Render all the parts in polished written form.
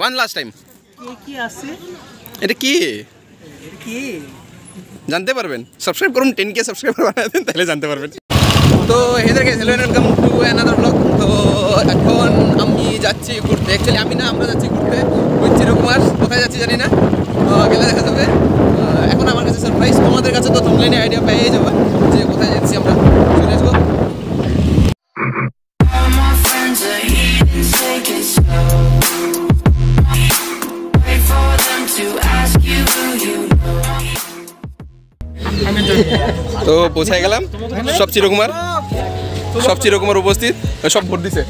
One last time. কি আছে? এটা কি? কি? জানতে পারবেন। সাবস্ক্রাইব করুন 10k সাবস্ক্রাইবার বানায় দেন তাহলে জানতে পারবেন। তো hey there guys hello and welcome to another blog. তো এখন আমি যাচ্ছি ঘুরতে। एक्चुअली আমি না আমরা যাচ্ছি ঘুরতে। বুঝছি রকমার কোথায় যাচ্ছি জানি না। গেলে দেখা যাবে। এখন আমার কাছে সারপ্রাইজ, তোমাদের কাছে তো থাম্বনেইলে আইডিয়া পেয়ে যাবে যে কোথায় যাচ্ছি আমরা। চলে যাও। তো পৌঁছাই গেলাম, সব চিরকুমার উপস্থিত, সব ভোট দিছে।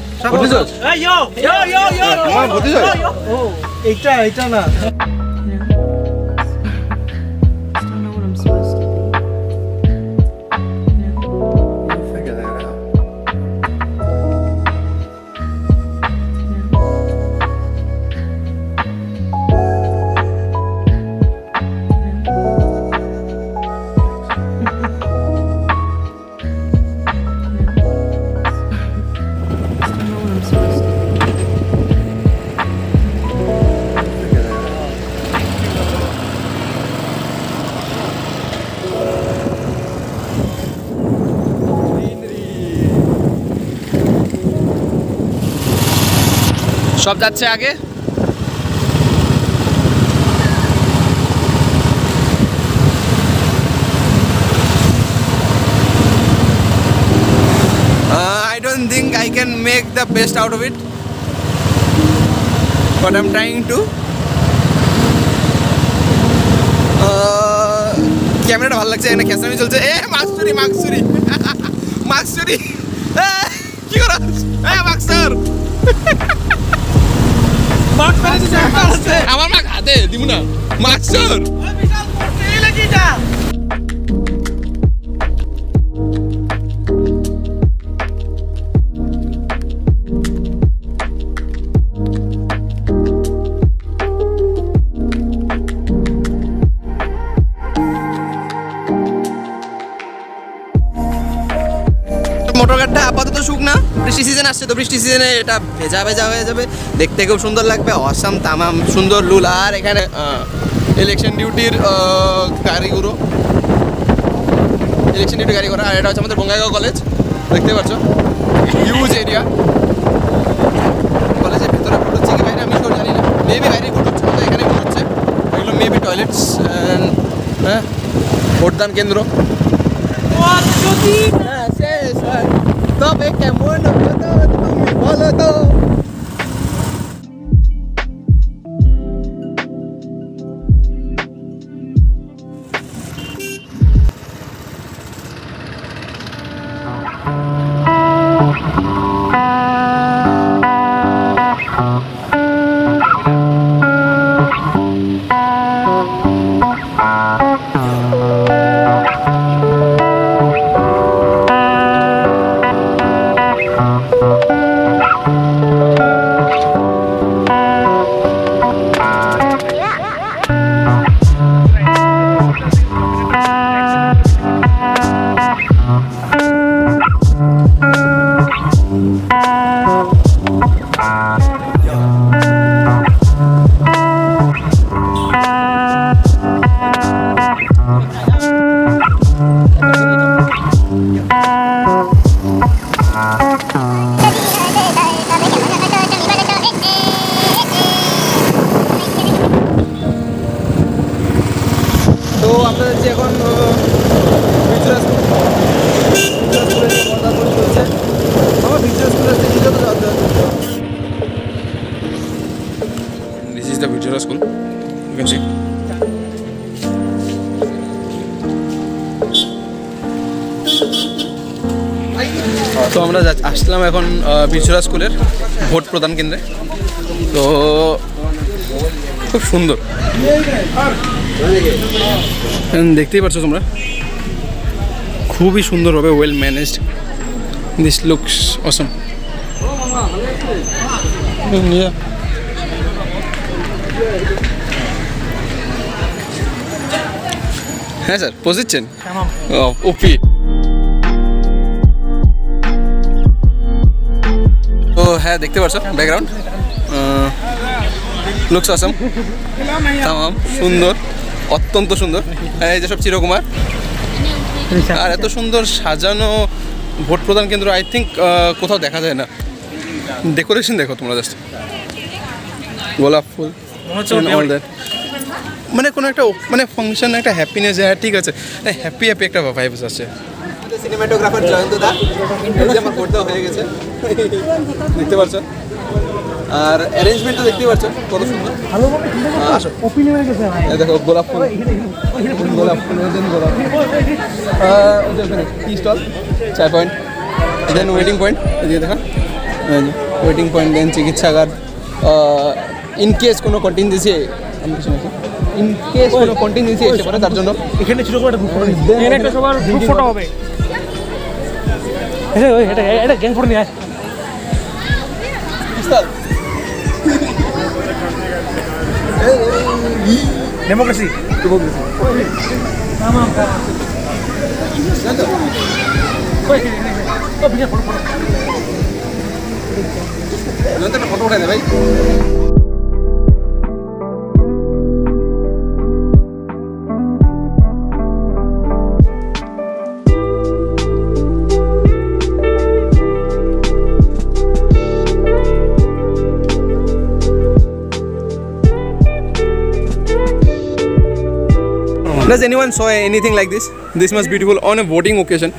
सब जाच्छे आगे I don't think I can make the best out of it, but I'm trying to camera भल लगे एने कैसे चलते ए माक्सुरी माक्सुरी माक्सुरी की करा ए माक्सर मार्क्स वाले से मार्क्स है हमारे मार्क्स आते दिमुना मार्क्स सर विशाल नहीं लगी जा মোটরগাড়িটা আপাতত শুকনা, বৃষ্টি সিজন আসছে তো বৃষ্টি সিজনে এটা ভেজা ভেজা হয়ে যাবে, দেখতে খুব সুন্দর লাগবে। অসাম তামাম সুন্দর লুল। আর এখানে ইলেকশন ডিউটির গাড়িগুলো গাড়ি ঘোড়া। আর এটা হচ্ছে আমাদের বঙ্গাইগাঁও কলেজ, দেখতে পাচ্ছ হিউজ এরিয়া। কলেজের ভিতরে ভোট হচ্ছে কি বাইরে আমি সব জানি না, মেবি বাইরে ভোট হচ্ছে, তো এখানে ভোট হচ্ছে। এগুলো মেবি টয়লেটস, হ্যাঁ ভোটদান কেন্দ্র। তবে কেমন হতো তুমি বলো তো। তো আমরা আসলাম এখন বিচুরা স্কুলের ভোট প্রদান কেন্দ্রে। তো খুব সুন্দর দেখতেই পাচ্ছ তোমরা, খুবই সুন্দরভাবে well managed. This looks awesome. হ্যাঁ স্যার পৌঁছেছেন ওপি। তো হ্যাঁ দেখতে পাচ্ছ ব্যাকগ্রাউন্ড लुक्स असम तमाम सुंदर अत्यंत सुंदर सब चिरकुमार और एत सुंदर सजानो भोट प्रदान केंद्र आई थिंक कोथाओ देखा जाए ना डेकोरेशन देखो तुम्हारा जस्ट गोलाप फुल मैं मैं फंक्शन एक हैप्पीनेस है ठीक है हैप्पी हैप्पी एक वाइब्स आछे सिनेमाटोग्राफर जयंत दा देखते और अरेंजमेंट तो देखते कत सुंदर देखो गोलाप फुल गोलाप फुल टी स्टल चाय पॉइंट दें वेटिंग पॉइंट दिए देखा वेटिंग पॉइंट दें चिकित्सागार इनकेस को कन्टिन्जेंसि इनकेस को कन्टिन्जेंसि तरह फोटो उठाए भाई Does anyone saw anything like this? This must be beautiful on a voting occasion.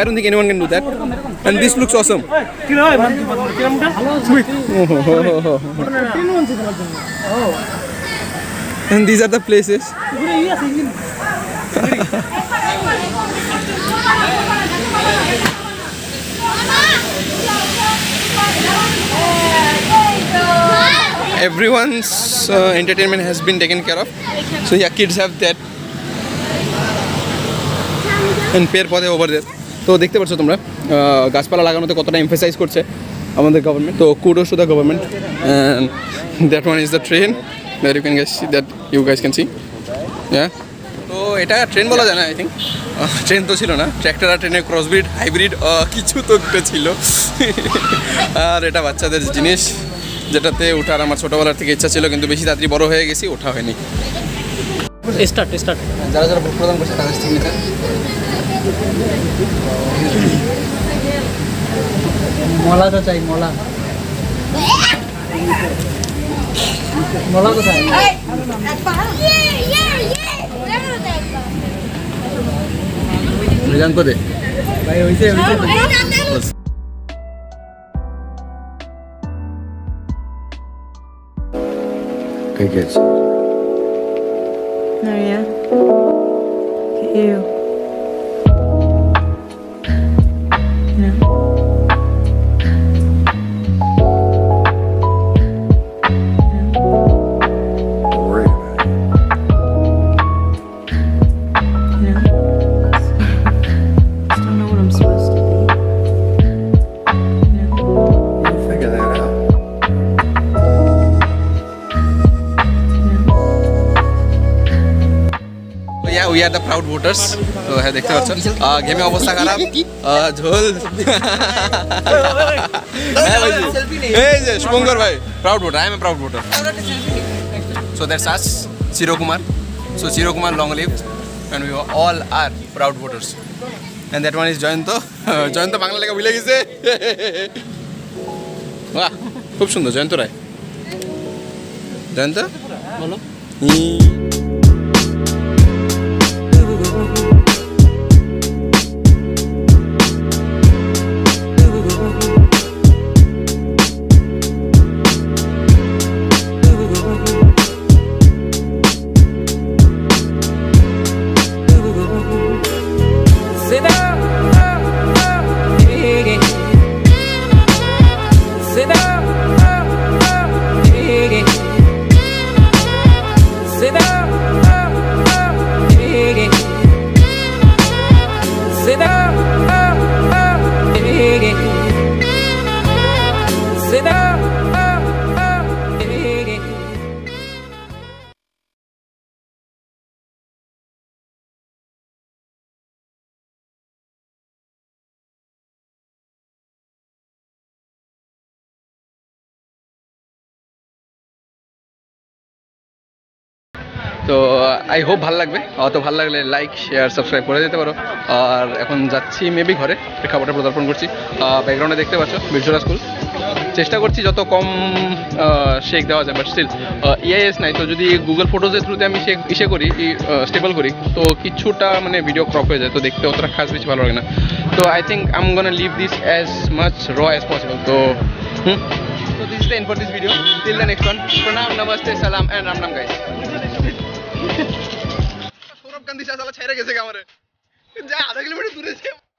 I don't think anyone can do that. And this looks awesome. And these are the places. Everyone's entertainment has been taken care of. So yeah, kids have that. And पेड़ पौधे over there तो देखते पाচ্ছ তোমরা গাছপালা লাগানোতে কতটা emphasise করছে আমাদের government তো kudos to the government and that one is the train that you can guys see that you guys can see হ্যাঁ তো এটা ট্রেন বলা যায় না আই থিংক ট্রেন তো ছিল না ট্র্যাক্টর আর ট্রেনের ক্রসব্রিড হাইব্রিড কিছু তো একটা ছিল আর এটা বাচ্চাদের জিনিস যেটাতে ওঠার আমার ছোটবেলার থেকে ইচ্ছা ছিল কিন্তু বেশি তাড়াতাড়ি বড় হয়ে গেছি ওঠা হয়নি स्टार्ट स्टार्ट जरा जरा भोट प्रदान कर Maria, look at you. No. Don't worry about it. No. I just don't know what I'm supposed to be. No. We'll figure that out. We are the proud voters. So है देखते बच्चों। Game में अवस्था खराब। झोल। Hey, शुभंकर भाई, proud voter. I am a proud voter. So that's us, Chiro Kumar. So Chiro Kumar long lived, and we all are proud voters. And that one is Jayanto. Jayanto Bangla का village से। वाह, खूब सुंदर Jayanto राय। Jayanto? बोलो। तो I hope भल लगे तो भल लगले लाइक शेयर सबसक्राइब कर देते परो और এখন যাচ্ছি মেবি ঘরে প্রেক্ষাপটে প্রদর্শন করছি ব্যাকগ্রাউন্ডে দেখতে পাচ্ছ মির্জোরা স্কুল চেষ্টা করছি যত কম শেক দেওয়া যায় বাট স্টিল ইআইএস নাই তো যদি গুগল ফটোজের থ্রুতে আমি শেক ইসে করি স্টেবল করি তো কিছুটা মানে ভিডিও ক্রপ হয়ে যায় তো দেখতে অতটা খাস বেশি ভালো লাগে না তো I think I am gonna leave this as much র অ্যাজ পসিবল তো So this is the end for this video. Till the next one. Pranam, namaste, salam, and Ram Ram, guys. Saurabh Gandhi shala chhaira kaise kamare? Ja, 1/2 kilometre दूर से